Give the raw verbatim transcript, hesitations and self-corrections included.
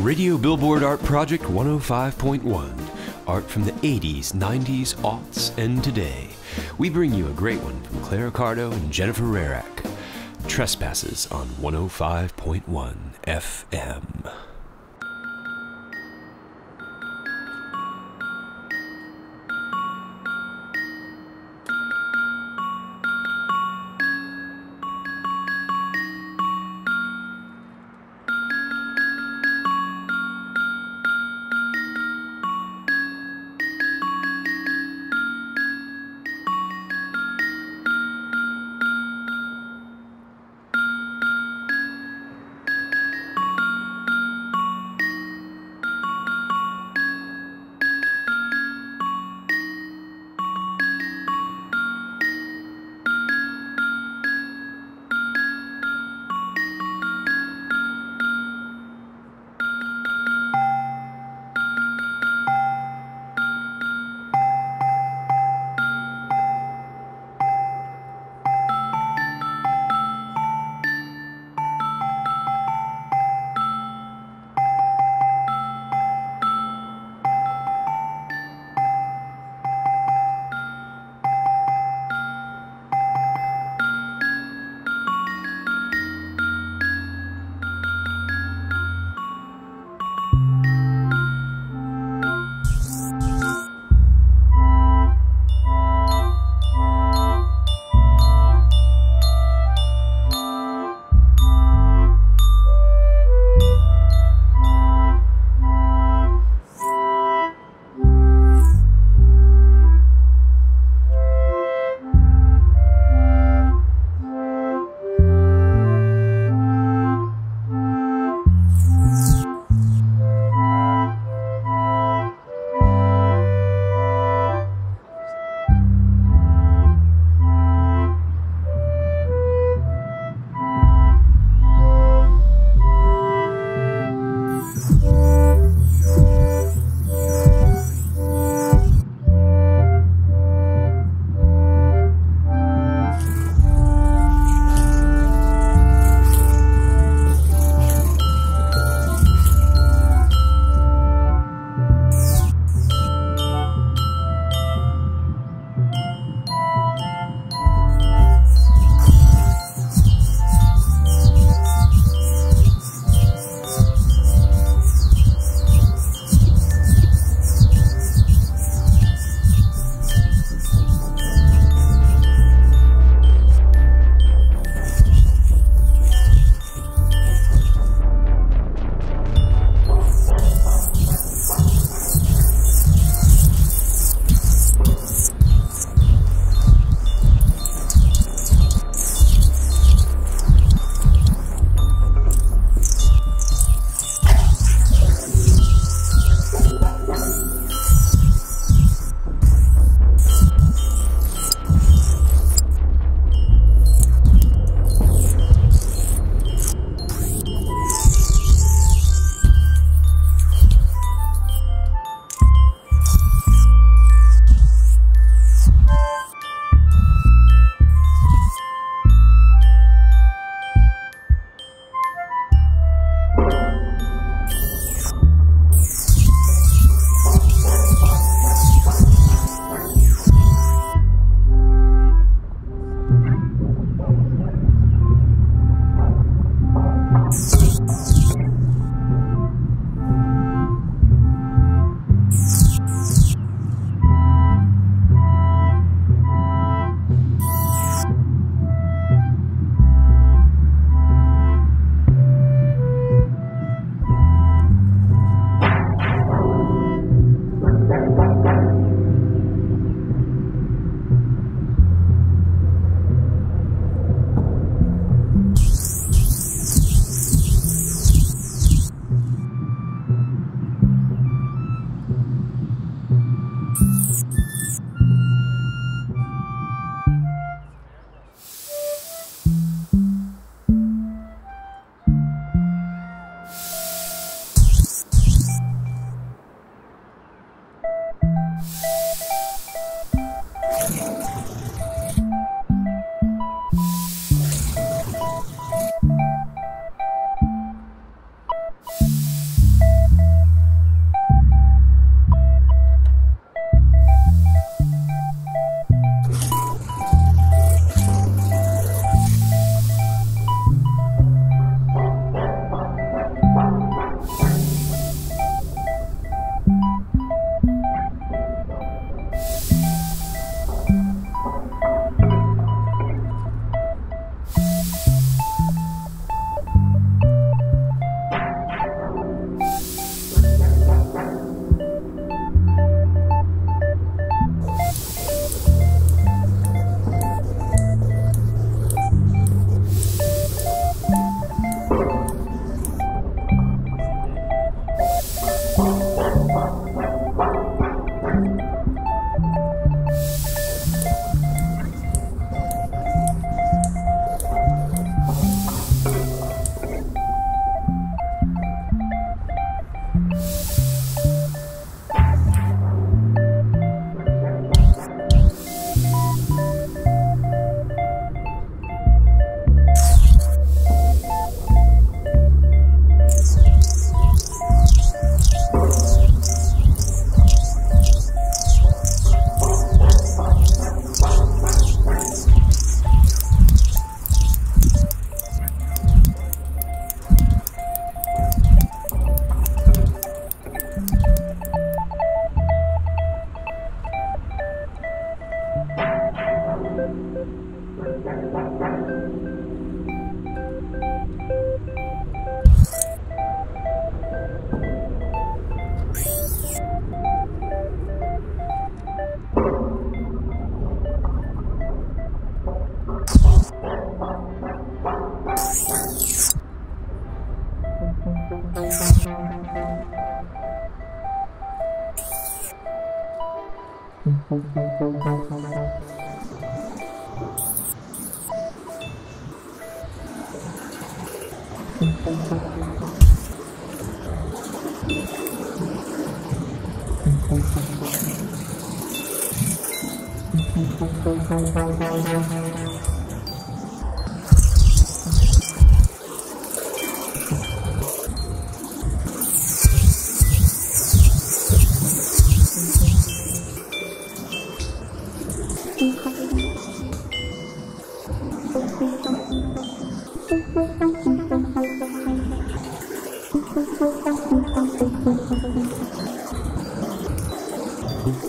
Radio Billboard Art Project one oh five point one. Art from the eighties, nineties, aughts, and today. We bring you a great one from Claire Accardo and Jennifer Rarick. Trespasses on one oh five point one F M.